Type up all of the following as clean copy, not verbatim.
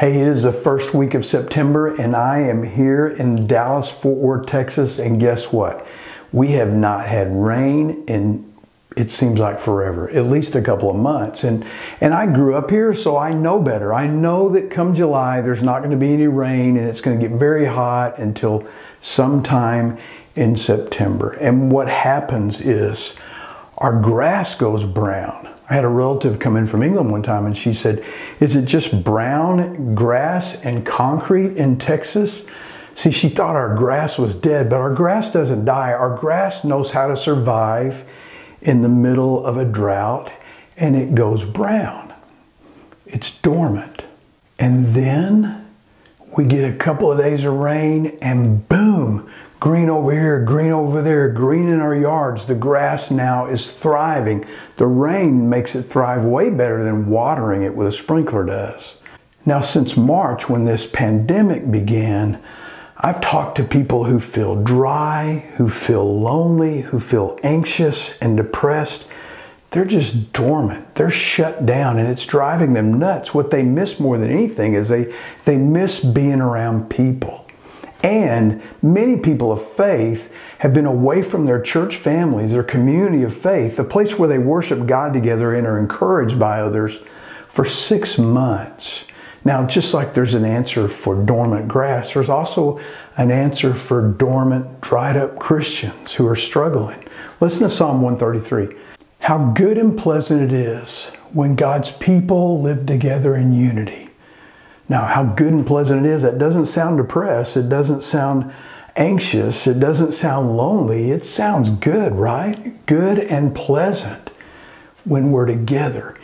Hey, it is the first week of September and I am here in Dallas, Fort Worth, Texas. And guess what? We have not had rain in, it seems like forever, at least a couple of months. And I grew up here, so I know better. I know that come July, there's not going to be any rain and it's going to get very hot until sometime in September. And what happens is our grass goes brown. I had a relative come in from England one time and she said, is it just brown grass and concrete in Texas? See, she thought our grass was dead, but our grass doesn't die. Our grass knows how to survive in the middle of a drought, and it goes brown. It's dormant. And then we get a couple of days of rain and boom, green over here, green over there, green in our yards. The grass now is thriving. The rain makes it thrive way better than watering it with a sprinkler does. Now, since March, when this pandemic began, I've talked to people who feel dry, who feel lonely, who feel anxious and depressed. They're just dormant. They're shut down and it's driving them nuts. What they miss more than anything is they miss being around people. And many people of faith have been away from their church families, their community of faith, the place where they worship God together and are encouraged by others for 6 months. Now, just like there's an answer for dormant grass, there's also an answer for dormant, dried up Christians who are struggling. Listen to Psalm 133. How good and pleasant it is when God's people live together in unity. Now, how good and pleasant it is, that doesn't sound depressed, it doesn't sound anxious, it doesn't sound lonely, it sounds good, right? Good and pleasant when we're together.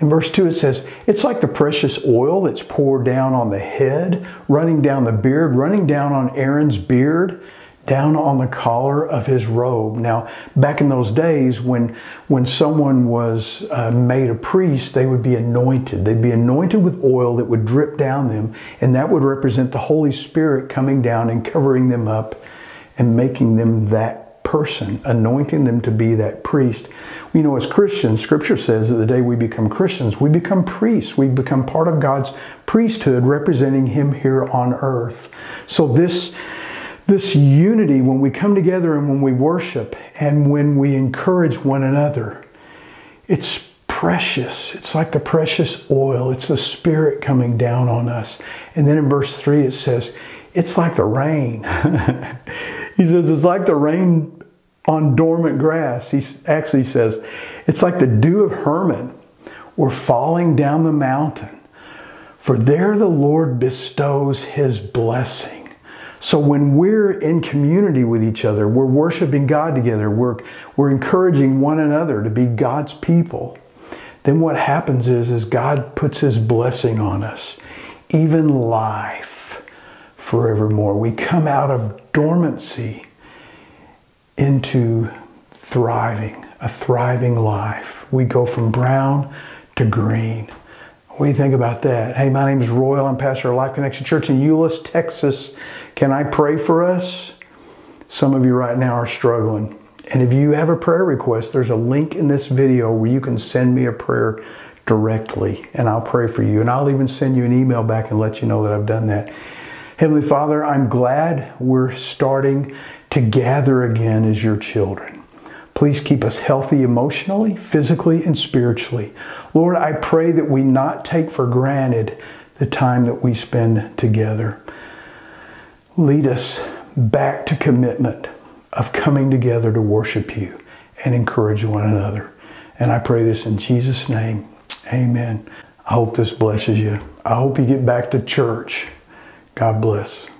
In verse 2 it says, it's like the precious oil that's poured down on the head, running down the beard, running down on Aaron's beard, down on the collar of his robe. Now, back in those days when someone was made a priest, they would be anointed. They'd be anointed with oil that would drip down them, and that would represent the Holy Spirit coming down and covering them up and making them that person, anointing them to be that priest. You know, as Christians, Scripture says that the day we become Christians, we become priests. We become part of God's priesthood, representing Him here on earth. So this unity, when we come together and when we worship and when we encourage one another, it's precious. It's like the precious oil. It's the Spirit coming down on us. And then in verse 3 it says, it's like the rain. He says, it's like the rain on dormant grass. He actually says, it's like the dew of Hermon or falling down the mountain. For there the Lord bestows His blessing. So when we're in community with each other, we're worshiping God together, we're encouraging one another to be God's people, then what happens is God puts His blessing on us, even life forevermore. We come out of dormancy into thriving, a thriving life. We go from brown to green. What do you think about that? Hey, my name is Royal. I'm pastor of Life Connection Church in Euless, Texas. Can I pray for us? Some of you right now are struggling. And if you have a prayer request, there's a link in this video where you can send me a prayer directly, and I'll pray for you. And I'll even send you an email back and let you know that I've done that. Heavenly Father, I'm glad we're starting to gather again as your children. Please keep us healthy emotionally, physically, and spiritually. Lord, I pray that we not take for granted the time that we spend together. Lead us back to commitment of coming together to worship you and encourage one another. And I pray this in Jesus' name. Amen. I hope this blesses you. I hope you get back to church. God bless.